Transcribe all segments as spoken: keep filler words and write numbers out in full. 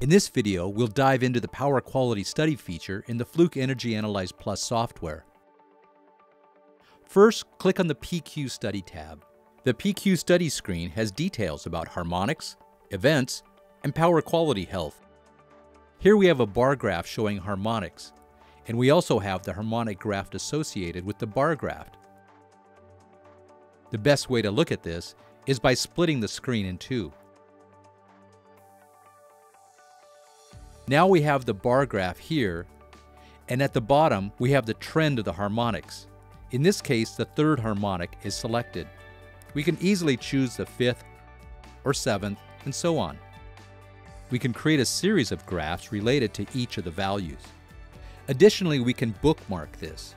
In this video, we'll dive into the Power Quality Study feature in the Fluke Energy Analyze Plus software. First, click on the P Q Study tab. The P Q Study screen has details about harmonics, events, and power quality health. Here we have a bar graph showing harmonics, and we also have the harmonic graph associated with the bar graph. The best way to look at this is by splitting the screen in two. Now we have the bar graph here, and at the bottom we have the trend of the harmonics. In this case, the third harmonic is selected. We can easily choose the fifth or seventh and so on. We can create a series of graphs related to each of the values. Additionally, we can bookmark this.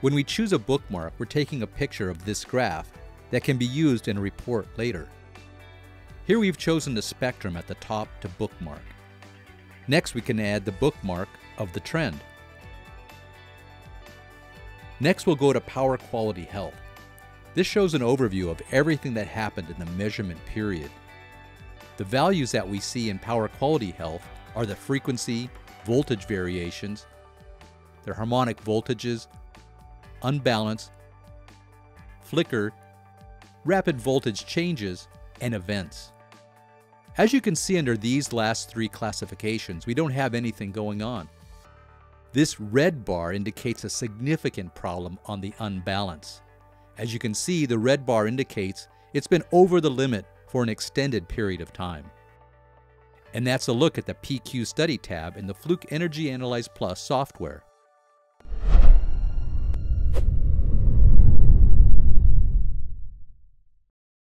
When we choose a bookmark, we're taking a picture of this graph that can be used in a report later. Here we've chosen the spectrum at the top to bookmark. Next, we can add the bookmark of the trend. Next, we'll go to Power Quality Health. This shows an overview of everything that happened in the measurement period. The values that we see in Power Quality Health are the frequency, voltage variations, the harmonic voltages, unbalance, flicker, rapid voltage changes, and events. As you can see under these last three classifications, we don't have anything going on. This red bar indicates a significant problem on the unbalance. As you can see, the red bar indicates it's been over the limit for an extended period of time. And that's a look at the P Q Study tab in the Fluke Energy Analyze Plus software.